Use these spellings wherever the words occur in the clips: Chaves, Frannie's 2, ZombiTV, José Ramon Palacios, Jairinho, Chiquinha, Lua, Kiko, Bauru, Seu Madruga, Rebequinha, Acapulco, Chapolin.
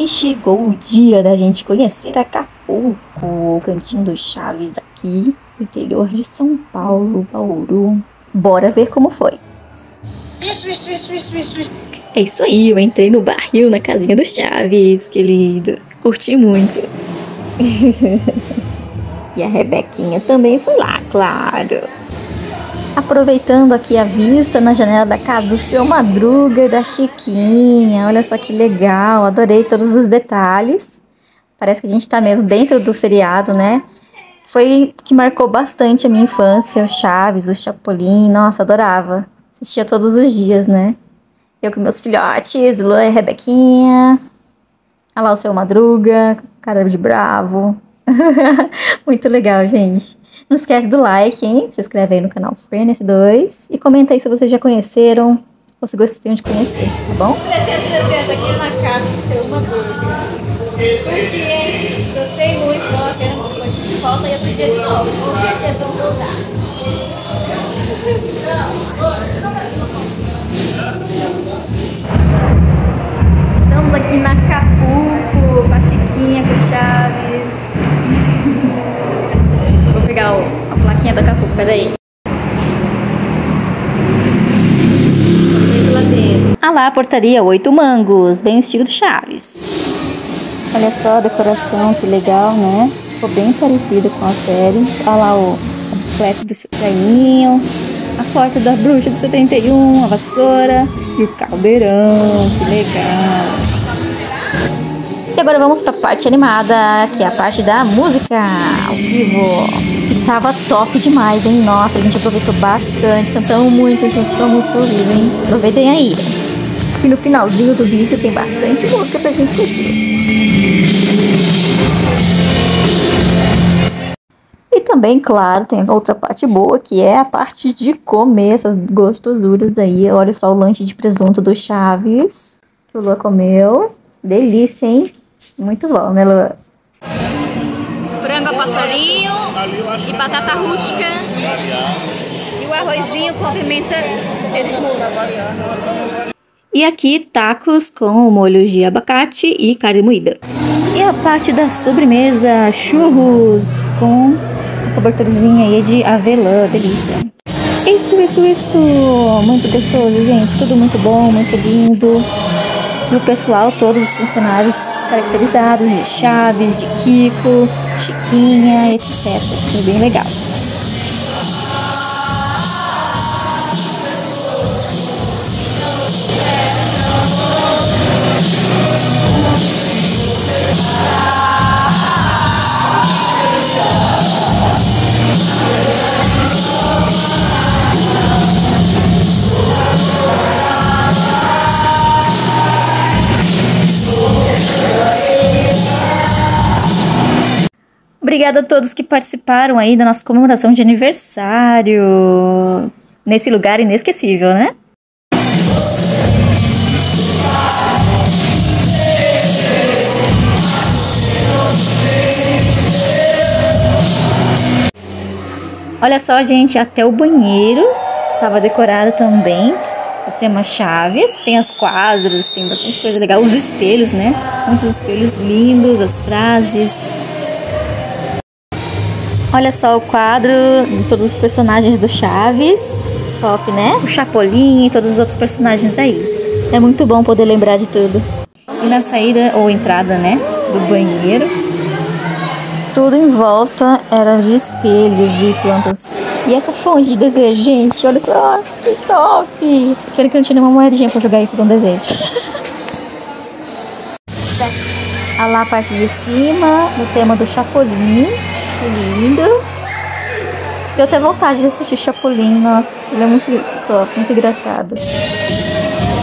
E chegou o dia da gente conhecer Acapulco, o cantinho do Chaves aqui, interior de São Paulo, Bauru. Bora ver como foi. Isso. É isso aí, eu entrei no barril, na casinha do Chaves, querido. Curti muito. E a Rebequinha também foi lá, claro. Aproveitando aqui a vista na janela da casa do Seu Madruga e da Chiquinha. Olha só que legal, adorei todos os detalhes. Parece que a gente tá mesmo dentro do seriado, né? Foi que marcou bastante a minha infância, o Chaves, o Chapolin. Nossa, adorava. Assistia todos os dias, né? Eu com meus filhotes, Lua e Rebequinha. Olha lá o Seu Madruga, cara de bravo. Muito legal, gente. Não esquece do like, hein? Se inscreve aí no canal Frannie's 2 e comenta aí se vocês já conheceram ou se gostariam de conhecer, tá bom? 360 aqui na casa do Seu Madruga. Curti, hein? Gostei muito. A gente volta e outro dia de novo. Com certeza vão voltar. Estamos aqui na Acapulco com a Chiquinha, com o Chaves. Vou pegar a plaquinha do Acapulco, peraí. Ah lá, portaria 8 mangos, bem o estilo do Chaves. Olha só a decoração, que legal, né? Ficou bem parecido com a série. Olha lá a bicicleta do Jairinho, a porta da bruxa do 71, a vassoura e o caldeirão, que legal. E agora vamos para a parte animada, que é a parte da música ao vivo. Tava top demais, hein? Nossa, a gente aproveitou bastante, cantamos muito, então ficou muito lindo, hein? Aproveitem aí. Aqui no finalzinho do vídeo tem bastante música pra gente curtir. E também, claro, tem outra parte boa, que é a parte de comer essas gostosuras aí. Olha só o lanche de presunto do Chaves, que o Lua comeu. Delícia, hein? Muito bom, né, Lua? Frango a passarinho e batata rústica e o arrozinho com a pimenta esmolada. E aqui tacos com molho de abacate e carne moída. E a parte da sobremesa, churros com a cobertorzinha aí de avelã, delícia. Isso, muito gostoso, gente, tudo muito bom, muito lindo. E o pessoal, todos os funcionários caracterizados de Chaves, de Kiko, Chiquinha, etc. Foi bem legal. Obrigada a todos que participaram aí da nossa comemoração de aniversário. Nesse lugar inesquecível, né? Olha só, gente, até o banheiro estava decorado também. Tem uma Chaves, tem as quadras, tem bastante coisa legal. Os espelhos, né? Muitos espelhos lindos, as frases. Olha só o quadro de todos os personagens do Chaves. Top, né? O Chapolin e todos os outros personagens aí. É muito bom poder lembrar de tudo. E na saída, ou entrada, né? Do banheiro. Tudo em volta era de espelhos e plantas. E essa fonte de desejo, gente. Olha só, que top! Quero que eu não tire uma moedinha pra jogar e fazer um desejo. Olha lá a parte de cima, o tema do Chapolin. Que lindo. Deu até vontade de assistir Chapolin. Nossa, ele é muito top, muito engraçado.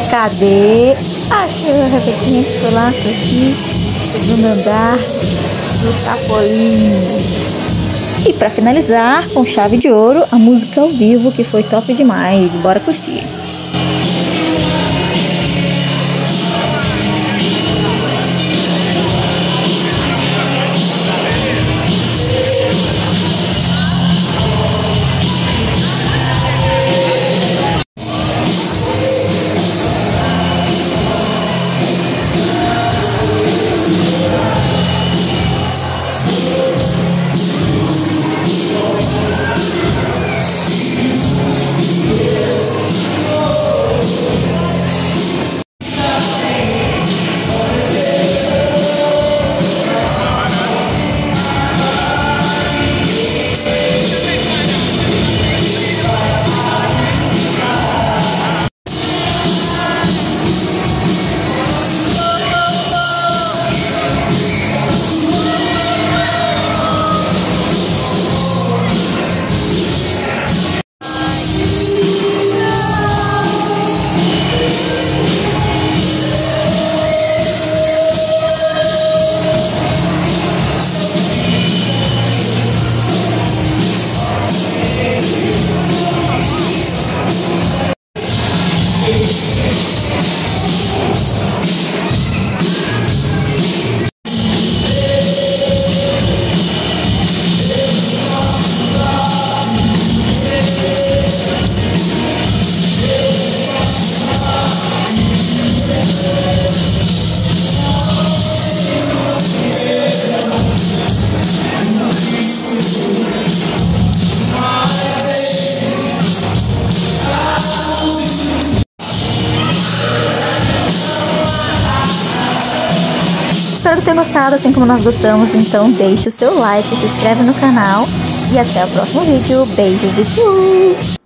Cadê? Achei a Rebequinha que foi lá, curti. Segundo andar do Chapolin. E pra finalizar, com chave de ouro, a música ao vivo, que foi top demais. Bora curtir. espero que tenha gostado, assim como nós gostamos. Então deixa o seu like, se inscreve no canal e até o próximo vídeo. Beijos e tchau!